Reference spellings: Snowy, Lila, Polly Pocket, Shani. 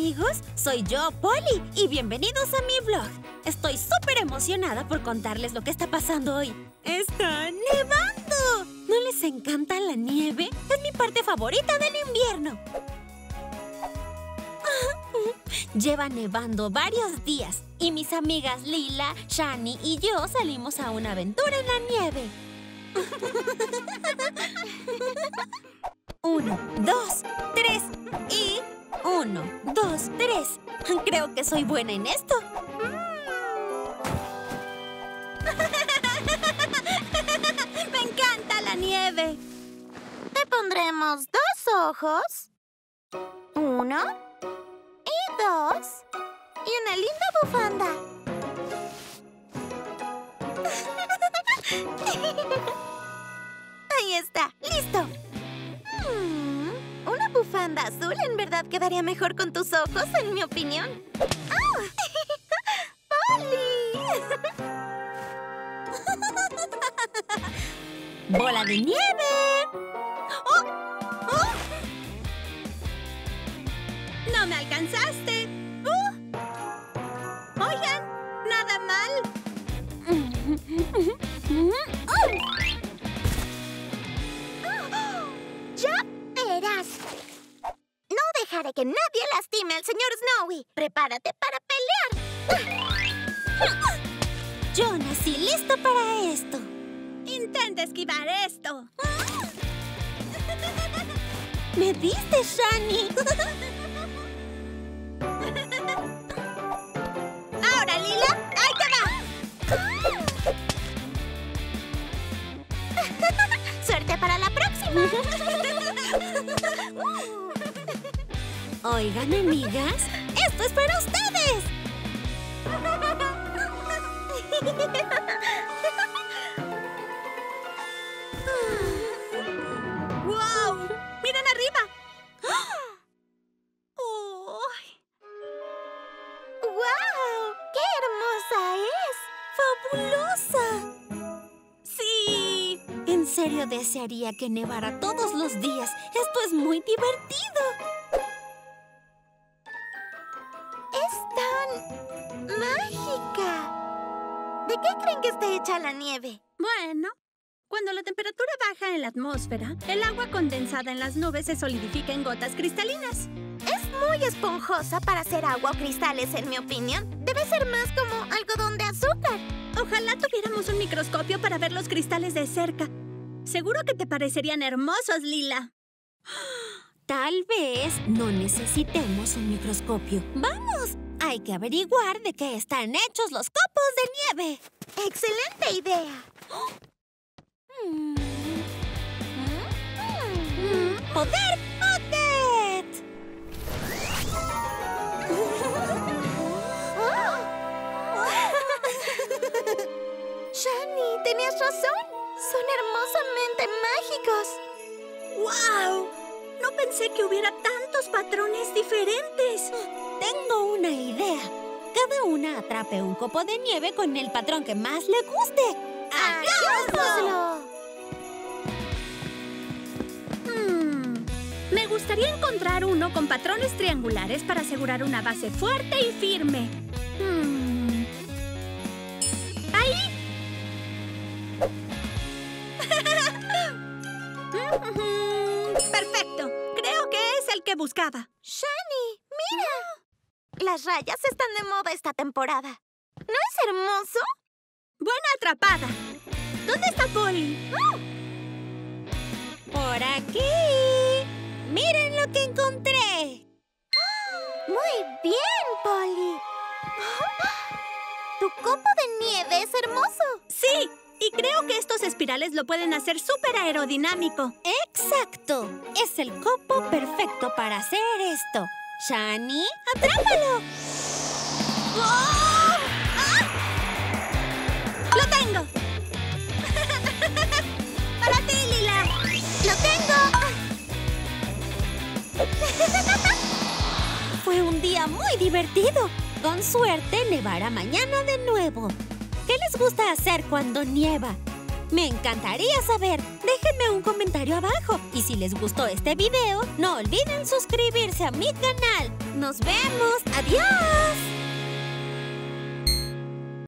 amigos, soy yo, Polly, y bienvenidos a mi vlog. Estoy súper emocionada por contarles lo que está pasando hoy. ¡Está nevando! ¿No les encanta la nieve? Es mi parte favorita del invierno. Lleva nevando varios días y mis amigas Lila, Shani y yo salimos a una aventura en la nieve. 1, 2, 3 y 1, 2, 3. Creo que soy buena en esto. ¡Me encanta la nieve! Te pondremos 2 ojos, 1 y 2 y una linda bufanda. Ahí está, listo. Una bufanda azul en verdad quedaría mejor con tus ojos, en mi opinión. ¡Oh! ¡Polly! ¡Bola de nieve! ¡Oh! ¡Oh! ¡No me alcanzaste! ¡Oh! ¡Oigan! ¡Nada mal! ¡Oh! No dejaré que nadie lastime al señor Snowy. Prepárate para pelear. Yo nací lista para esto. Intenta esquivar esto. ¡Me diste, Shani! ¡Ahora, Lila! ¡Ahí te va! ¡Suerte para la próxima! Oigan, amigas, esto es para ustedes. ¡Wow! ¡Miren arriba! ¡Oh! ¡Wow! ¡Qué hermosa es! ¡Fabulosa! En serio, desearía que nevara todos los días. Esto es muy divertido. Es tan mágica. ¿De qué creen que está hecha la nieve? Bueno, cuando la temperatura baja en la atmósfera, el agua condensada en las nubes se solidifica en gotas cristalinas. Es muy esponjosa para hacer agua o cristales, en mi opinión. Debe ser más como algodón de azúcar. Ojalá tuviéramos un microscopio para ver los cristales de cerca. Seguro que te parecerían hermosos, Lila. Tal vez no necesitemos un microscopio. ¡Vamos! Hay que averiguar de qué están hechos los copos de nieve. ¡Excelente idea! ¡Poder Pocket! Shani, tenías razón. ¡Son hermosamente mágicos! ¡Wow! No pensé que hubiera tantos patrones diferentes. Tengo una idea. Cada una atrape un copo de nieve con el patrón que más le guste. ¡Hagámoslo! Me gustaría encontrar uno con patrones triangulares para asegurar una base fuerte y firme. ¡Ahí! ¡Perfecto! Creo que es el que buscaba. ¡Shani, mira! Las rayas están de moda esta temporada. ¿No es hermoso? ¡Buena atrapada! ¿Dónde está Polly? ¡Por aquí! ¡Miren lo que encontré! ¡Muy bien, Polly! ¡Tu copo de nieve es hermoso! ¡Sí! Y creo que estos espirales lo pueden hacer súper aerodinámico. ¡Exacto! Es el copo perfecto para hacer esto. ¡Shani, atrápalo! ¡Oh! ¡Ah! ¡Lo tengo! ¡Para ti, Lila! ¡Lo tengo! Fue un día muy divertido. Con suerte, nevará mañana de nuevo. ¿Qué les gusta hacer cuando nieva? Me encantaría saber. Déjenme un comentario abajo. Y si les gustó este video, no olviden suscribirse a mi canal. ¡Nos vemos! ¡Adiós!